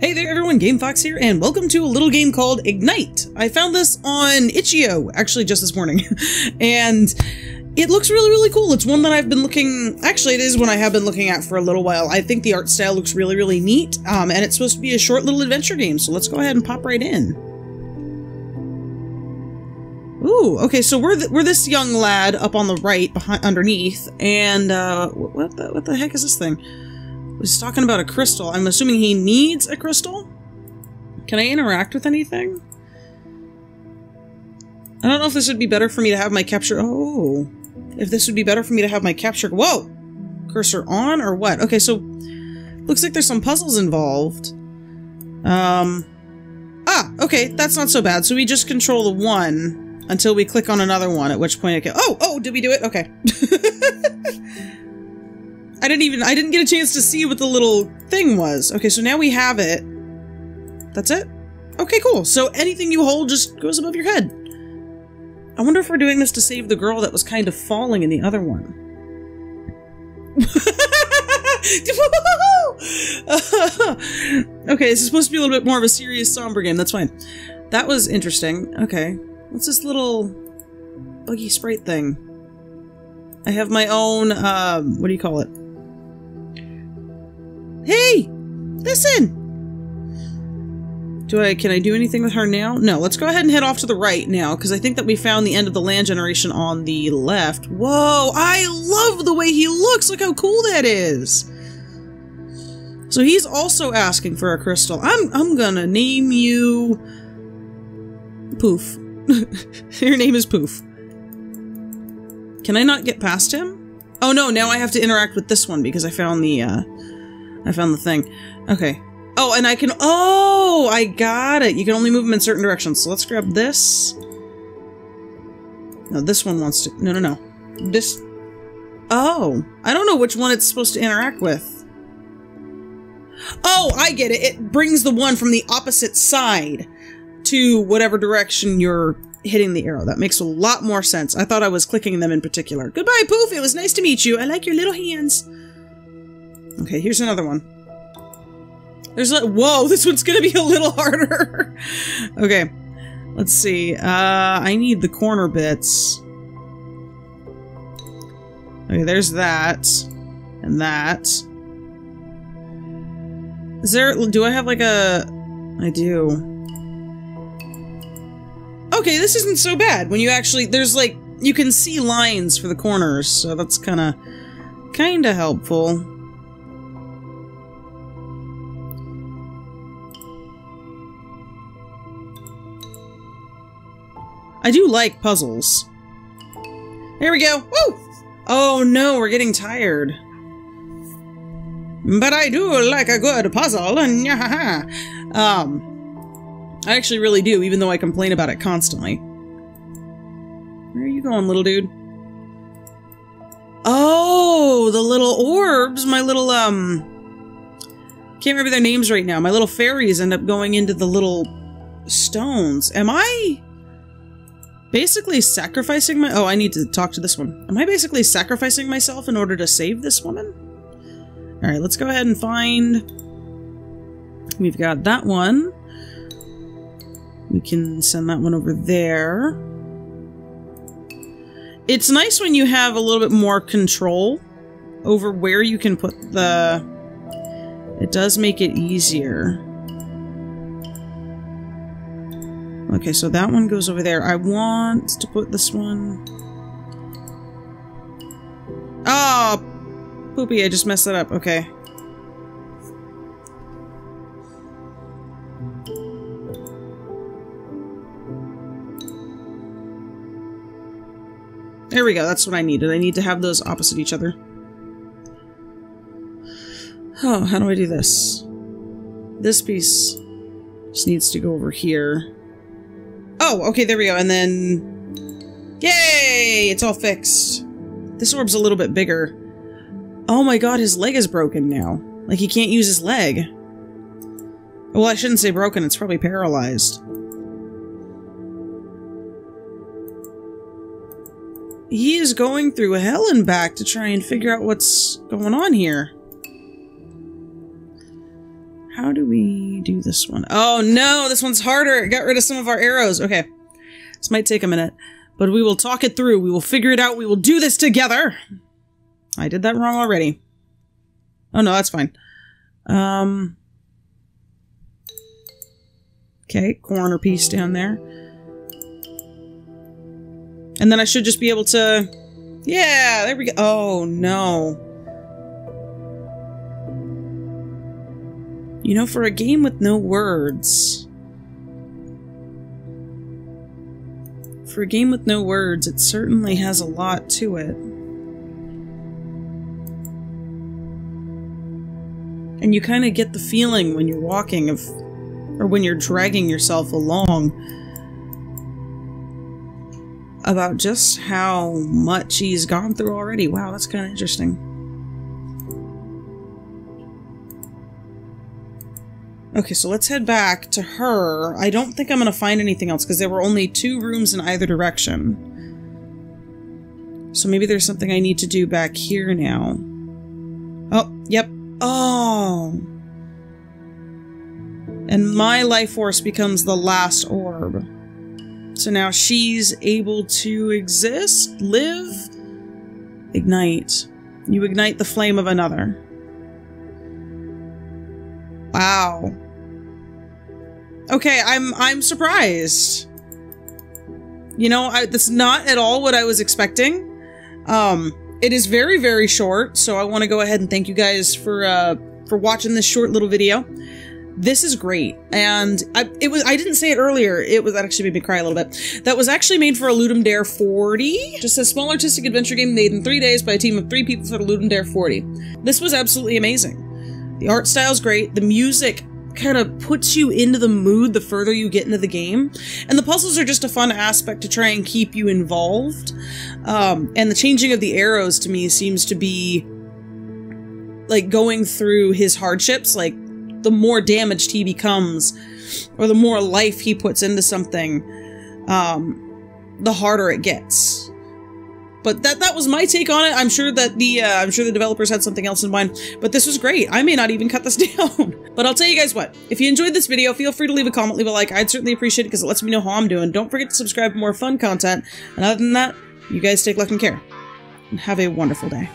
Hey there everyone, GameFox here, and welcome to a little game called Ignite. I found this on Itch.io, actually just this morning, and it looks really, really cool. It's one that I've been looking... Actually, it is one I have been looking at for a little while. I think the art style looks really, really neat, and it's supposed to be a short little adventure game, so let's go ahead and pop right in. Ooh, okay, so we're this young lad up on the right, underneath, and what the heck is this thing? He's talking about a crystal. I'm assuming he needs a crystal? Can I interact with anything? I don't know if this would be better for me to have my capture... Oh. If this would be better for me to have my capture... Whoa! Cursor on or what? Okay, so... Looks like there's some puzzles involved. Ah! Okay, that's not so bad. So we just control the one until we click on another one, at which point I can... Oh! Oh! Did we do it? Okay. I didn't get a chance to see what the little thing was. Okay, so now we have it. That's it? Okay, cool. So anything you hold just goes above your head. I wonder if we're doing this to save the girl that was kind of falling in the other one. Okay, this is supposed to be a little bit more of a serious, somber game. That's fine. That was interesting. Okay. What's this little buggy sprite thing? I have my own, what do you call it? Hey! Listen! Can I do anything with her now? No, let's go ahead and head off to the right now, because I think that we found the end of the land generation on the left. Whoa! I love the way he looks! Look how cool that is! So he's also asking for a crystal. I'm gonna name you... Poof. Your name is Poof. Can I not get past him? Oh no, now I have to interact with this one because I found the thing. Okay. Oh, and I got it. You can only move them in certain directions. So let's grab this. No, this one wants to... No. This... Oh. I don't know which one it's supposed to interact with. Oh, I get it. It brings the one from the opposite side to whatever direction you're... hitting the arrow. That makes a lot more sense. I thought I was clicking them in particular. Goodbye, Poof! It was nice to meet you. I like your little hands. Okay, here's another one. There's like... Whoa, this one's gonna be a little harder. Okay. Let's see. I need the corner bits. Okay, there's that. And that. Is there... Do I have like a... I do... Okay, this isn't so bad. When you actually... There's like... You can see lines for the corners, so that's kinda helpful. I do like puzzles. Here we go! Woo! Oh no, we're getting tired. But I do like a good puzzle, and I actually really do, even though I complain about it constantly. Where are you going, little dude? Oh, the little orbs! My little, can't remember their names right now. My little fairies end up going into the little stones. Am I basically sacrificing my... Oh, I need to talk to this one. Am I basically sacrificing myself in order to save this woman? Alright, let's go ahead and find... We've got that one. We can send that one over there. It's nice when you have a little bit more control over where you can put the... It does make it easier. Okay, so that one goes over there. I want to put this one... Oh! Poopy, I just messed that up. Okay. There we go, that's what I needed. I need to have those opposite each other. Oh, how do I do this? This piece just needs to go over here. Oh, okay, there we go, and then... Yay! It's all fixed. This orb's a little bit bigger. Oh my god, his leg is broken now. Like, he can't use his leg. Well, I shouldn't say broken, it's probably paralyzed. He is going through hell and back to try and figure out what's going on here. How do we do this one? Oh no, this one's harder. It got rid of some of our arrows. Okay. This might take a minute, but we will talk it through. We will figure it out. We will do this together. I did that wrong already. Oh no, that's fine. Okay, corner piece down there. And then I should just be able to... Yeah, there we go. Oh no. You know, for a game with no words... For a game with no words, it certainly has a lot to it. And you kind of get the feeling when you're walking of... or when you're dragging yourself along about just how much he's gone through already. Wow, that's kind of interesting. Okay, so let's head back to her. I don't think I'm going to find anything else because there were only two rooms in either direction. So maybe there's something I need to do back here now. Oh, yep. Oh! And my life force becomes the last orb. So now she's able to exist, live, ignite. You ignite the flame of another. Wow. Okay, I'm surprised. You know, that's not at all what I was expecting. It is very, very short, so I want to go ahead and thank you guys for watching this short little video. This is great, and I didn't say it earlier. That actually made me cry a little bit. That was actually made for a Ludum Dare 40. Just a small artistic adventure game made in 3 days by a team of 3 people for the Ludum Dare 40. This was absolutely amazing. The art style's great. The music kind of puts you into the mood the further you get into the game. And the puzzles are just a fun aspect to try and keep you involved. And the changing of the arrows to me seems to be like going through his hardships, like the more damaged he becomes or the more life he puts into something, the harder it gets. But that was my take on it. I'm sure that the developers had something else in mind, but this was great. I may not even cut this down. But I'll tell you guys what, if you enjoyed this video, feel free to leave a comment, leave a like. I'd certainly appreciate it because it lets me know how I'm doing. Don't forget to subscribe for more fun content. And other than that, you guys take luck and care and have a wonderful day.